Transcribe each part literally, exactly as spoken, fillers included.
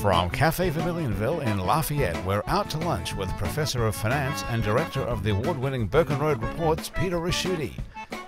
From Cafe Vermilionville in Lafayette, we're out to lunch with Professor of Finance and Director of the award-winning Birken Road Reports, Peter Ricchiuti.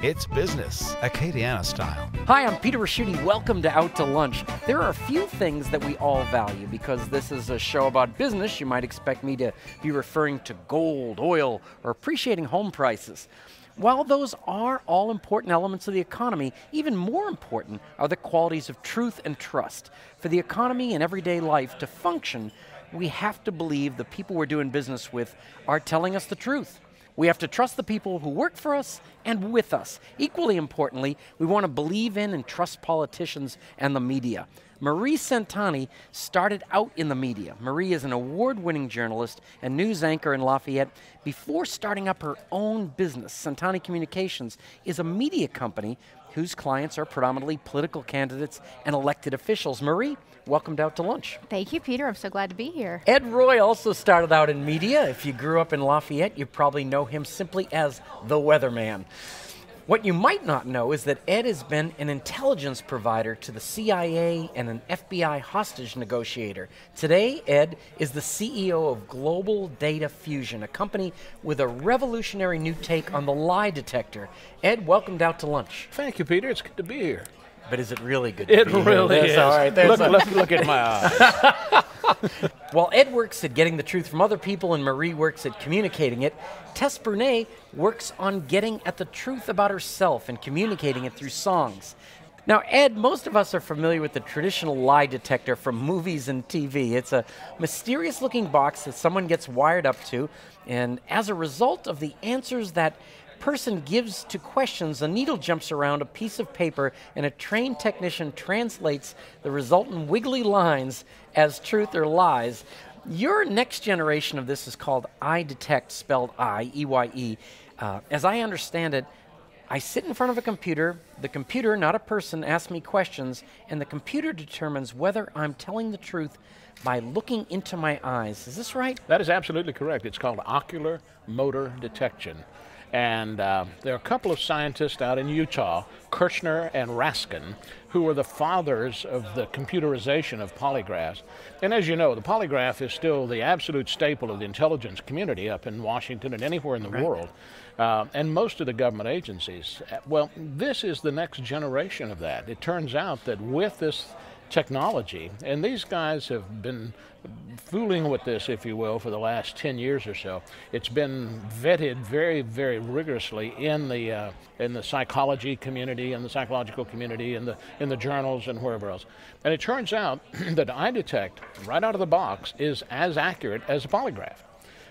It's business, Acadiana style. Hi, I'm Peter Ricchiuti. Welcome to Out to Lunch. There are a few things that we all value. Because this is a show about business, you might expect me to be referring to gold, oil, or appreciating home prices. While those are all important elements of the economy, even more important are the qualities of truth and trust. For the economy and everyday life to function, we have to believe the people we're doing business with are telling us the truth. We have to trust the people who work for us and with us. Equally importantly, we want to believe in and trust politicians and the media. Marie Santani started out in the media. Marie is an award-winning journalist and news anchor in Lafayette. Before starting up her own business, Santani Communications is a media company whose clients are predominantly political candidates and elected officials. Marie, welcome to Out to Lunch. Thank you, Peter. I'm so glad to be here. Ed Roy also started out in media. If you grew up in Lafayette, you probably know him simply as the weatherman. What you might not know is that Ed has been an intelligence provider to the C I A and an F B I hostage negotiator. Today, Ed is the C E O of Global Data Fusion, a company with a revolutionary new take on the lie detector. Ed, welcomed Out to Lunch. Thank you, Peter. It's good to be here. But is it really good to it be really here? It really is. All right, there's look, a let's look at my eyes. While Ed works at getting the truth from other people and Marie works at communicating it, Tess Brunet works on getting at the truth about herself and communicating it through songs. Now, Ed, most of us are familiar with the traditional lie detector from movies and T V. It's a mysterious-looking box that someone gets wired up to, and as a result of the answers that person gives to questions, a needle jumps around a piece of paper and a trained technician translates the resultant wiggly lines as truth or lies. Your next generation of this is called EyeDetect, spelled I, E Y E. Uh, as I understand it, I sit in front of a computer, the computer, not a person, asks me questions, and the computer determines whether I'm telling the truth by looking into my eyes. Is this right? That is absolutely correct. It's called ocular motor detection. And uh, there are a couple of scientists out in Utah, Kirchner and Raskin, who were the fathers of the computerization of polygraphs. And as you know, the polygraph is still the absolute staple of the intelligence community up in Washington and anywhere in the world, uh, and most of the government agencies. Well, this is the next generation of that. It turns out that with this technology, and these guys have been fooling with this, if you will, for the last ten years or so. It's been vetted very, very rigorously in the uh, in the psychology community, in the psychological community, in the in the journals, and wherever else. And it turns out that EyeDetect, right out of the box, is as accurate as a polygraph,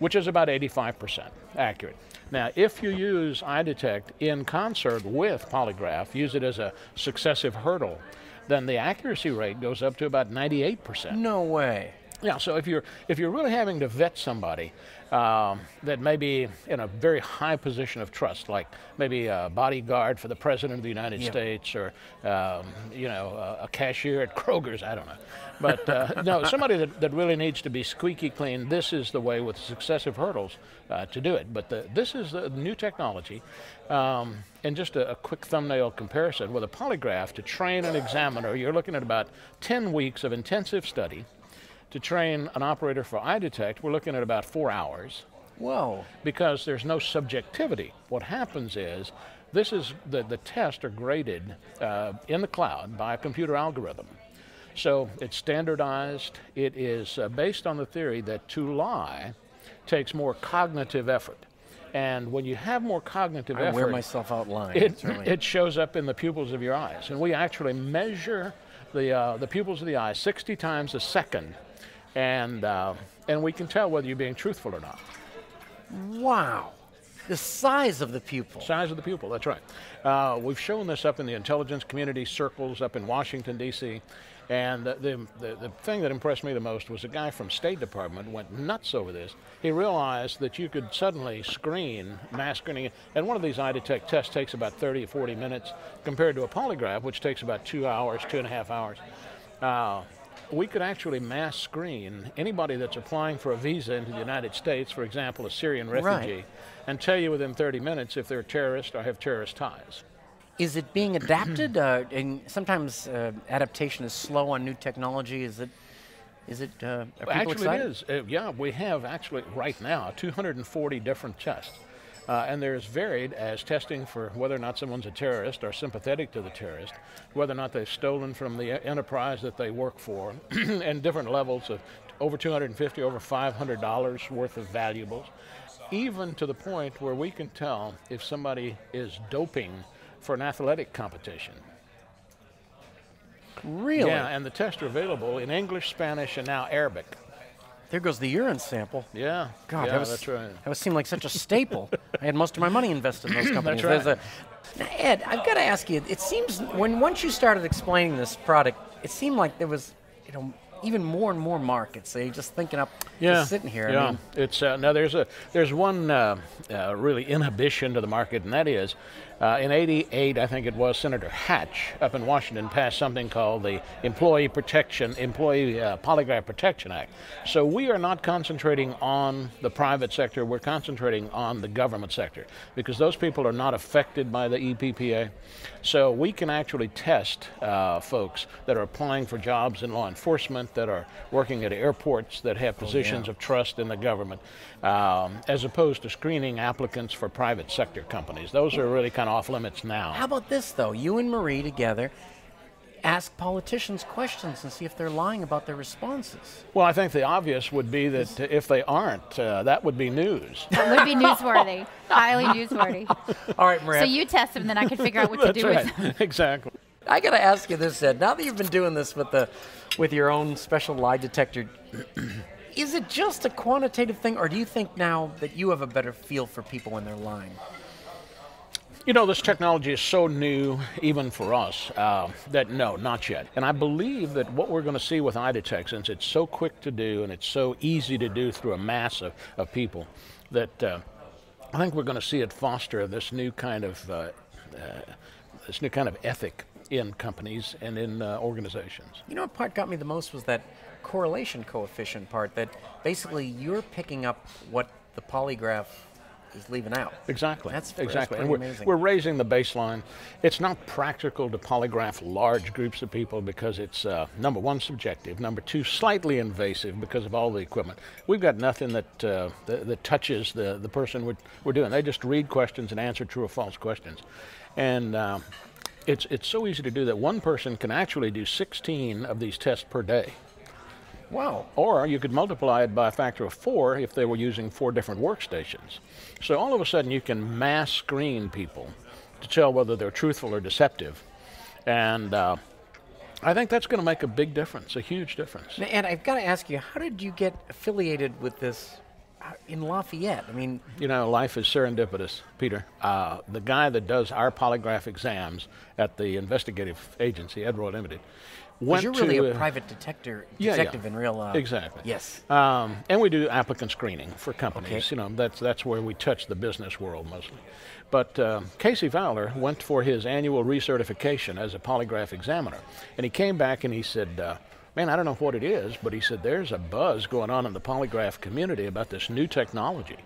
which is about eighty-five percent accurate. Now, if you use EyeDetect in concert with polygraph, use it as a successive hurdle, then the accuracy rate goes up to about ninety-eight percent. No way. Yeah, so if you're, if you're really having to vet somebody um, that may be in a very high position of trust, like maybe a bodyguard for the President of the United yeah. States or um, you know, a cashier at Kroger's, I don't know. But uh, no, somebody that, that really needs to be squeaky clean, this is the way with successive hurdles uh, to do it. But the, this is the new technology. Um, and just a, a quick thumbnail comparison. With a polygraph, to train an examiner, you're looking at about ten weeks of intensive study. To train an operator for EyeDetect, we're looking at about four hours. Whoa. Because there's no subjectivity. What happens is, this is, the, the tests are graded uh, in the cloud by a computer algorithm. So it's standardized. It is uh, based on the theory that to lie takes more cognitive effort. And when you have more cognitive I effort- I wear myself out lying. It, really it shows up in the pupils of your eyes. And we actually measure the, uh, the pupils of the eye sixty times a second. And, uh, and we can tell whether you're being truthful or not. Wow. The size of the pupil. Size of the pupil, that's right. Uh, we've shown this up in the intelligence community circles up in Washington, D C. And the, the, the thing that impressed me the most was a guy from State Department went nuts over this. He realized that you could suddenly screen mass screening. And one of these EyeDetect tests takes about thirty or forty minutes compared to a polygraph, which takes about two hours, two and a half hours. Uh, we could actually mass screen anybody that's applying for a visa into the United States, for example, a Syrian refugee, right. and tell you within thirty minutes if they're a terrorist or have terrorist ties. Is it being adapted? uh, and sometimes uh, adaptation is slow on new technology. Is it? Is it? Uh, are people actually, excited? It is. Uh, yeah, we have actually right now two hundred forty different tests, uh, and there's varied as testing for whether or not someone's a terrorist or sympathetic to the terrorist, whether or not they've stolen from the enterprise that they work for, and different levels of over two hundred fifty, over five hundred dollars worth of valuables, even to the point where we can tell if somebody is doping for an athletic competition. Really? Yeah, and the tests are available in English, Spanish, and now Arabic. There goes the urine sample. Yeah. God, yeah, that was, that's right. That would seem like such a staple. I had most of my money invested in those companies. That's right. A, now Ed, I've got to ask you, it seems when once you started explaining this product, it seemed like there was, you know, even more and more markets. So you're just thinking up, yeah, just sitting here. Yeah, I mean, it's uh, now there's a there's one uh, uh, really inhibition to the market, and that is uh, in eighty-eight, I think it was, Senator Hatch up in Washington passed something called the Employee Protection Employee uh, Polygraph Protection Act. So we are not concentrating on the private sector. We're concentrating on the government sector because those people are not affected by the E P P A. So we can actually test uh, folks that are applying for jobs in law enforcement, that are working at airports, that have positions oh, yeah. of trust in the government, um, as opposed to screening applicants for private sector companies. Those are really kind of off limits now. How about this though, you and Marie together, ask politicians questions and see if they're lying about their responses. Well, I think the obvious would be that if they aren't, uh, that would be news. It would be newsworthy, highly newsworthy. All right, Marie. So you test them, then I can figure out what to do right. with them. Exactly. I got to ask you this, Ed. Now that you've been doing this with the, with your own special lie detector, is it just a quantitative thing, or do you think now that you have a better feel for people when they're lying? You know, this technology is so new, even for us, uh, that no, not yet. And I believe that what we're going to see with EyeDetect, since it's so quick to do and it's so easy to do through a mass of, of people, that uh, I think we're going to see it foster this new kind of uh, uh, this new kind of ethic in companies and in uh, organizations. You know what part got me the most was that correlation coefficient part, that basically you're picking up what the polygraph is leaving out. Exactly. That's exactly. And we're, amazing. We're raising the baseline. It's not practical to polygraph large groups of people because it's uh, number one, subjective, number two, slightly invasive because of all the equipment. We've got nothing that uh, that, that touches the, the person we're, we're doing. They just read questions and answer true or false questions. And uh, It's, it's so easy to do that one person can actually do sixteen of these tests per day. Wow. Or you could multiply it by a factor of four if they were using four different workstations. So all of a sudden you can mass screen people to tell whether they're truthful or deceptive. And uh, I think that's going to make a big difference, a huge difference. Now, and I've got to ask you, how did you get affiliated with this in Lafayette? I mean, you know, life is serendipitous, Peter. Uh, the guy that does our polygraph exams at the investigative agency, Ed Roy Limited, went you're really to, a uh, private detector, detective yeah, yeah. in real life. Exactly. Yes. Um, and we do applicant screening for companies. Okay. You know, that's that's where we touch the business world mostly. But uh, Casey Fowler went for his annual recertification as a polygraph examiner, and he came back and he said, Uh, man, I don't know what it is, but he said there's a buzz going on in the polygraph community about this new technology.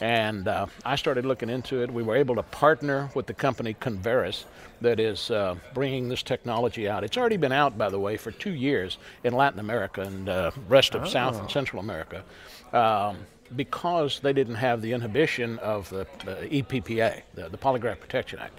And uh, I started looking into it. We were able to partner with the company Converus that is uh, bringing this technology out. It's already been out, by the way, for two years in Latin America and uh, rest of oh. South and Central America um, because they didn't have the inhibition of the uh, E P P A, the, the Polygraph Protection Act.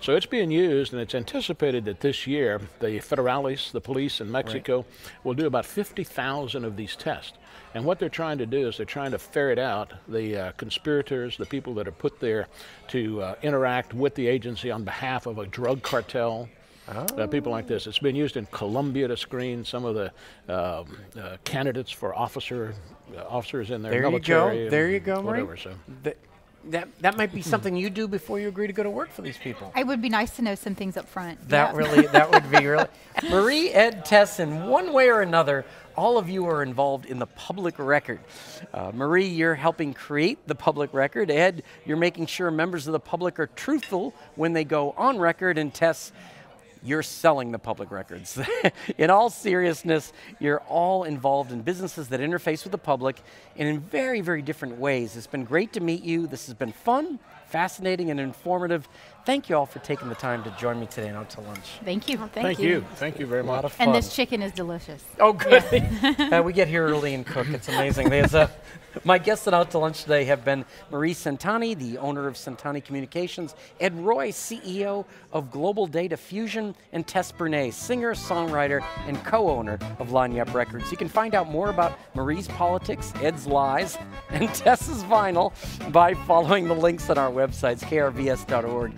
So it's being used, and it's anticipated that this year the federales, the police in Mexico, right. will do about fifty thousand of these tests. And what they're trying to do is they're trying to ferret out the uh, conspirators, the people that are put there to uh, interact with the agency on behalf of a drug cartel. Oh. Uh, people like this. It's been used in Colombia to screen some of the uh, uh, candidates for officer uh, officers in their there military. There you go. There you go, whatever, right? So. The That, that might be something you do before you agree to go to work for these people. It would be nice to know some things up front. That yeah. really, that would be really. Marie, Ed, Tess, in one way or another, all of you are involved in the public record. Uh, Marie, you're helping create the public record. Ed, you're making sure members of the public are truthful when they go on record. And Tess, you're selling the public records. In all seriousness, you're all involved in businesses that interface with the public and in very, very different ways. It's been great to meet you. This has been fun, fascinating and informative. Thank you all for taking the time to join me today and out to lunch. Thank you. Well, thank, thank you. you. Thank you very much. A lot of fun. And this chicken is delicious. Oh, good. Yeah. uh, we get here early and cook. It's amazing. There's a, my guests at Out to Lunch today have been Marie Santani, the owner of Santani Communications, Ed Roy, C E O of Global Data Fusion, and Tess Brunet, singer, songwriter, and co-owner of Line Records. You can find out more about Marie's politics, Ed's lies, and Tess's vinyl by following the links on our websites, k r v s dot org.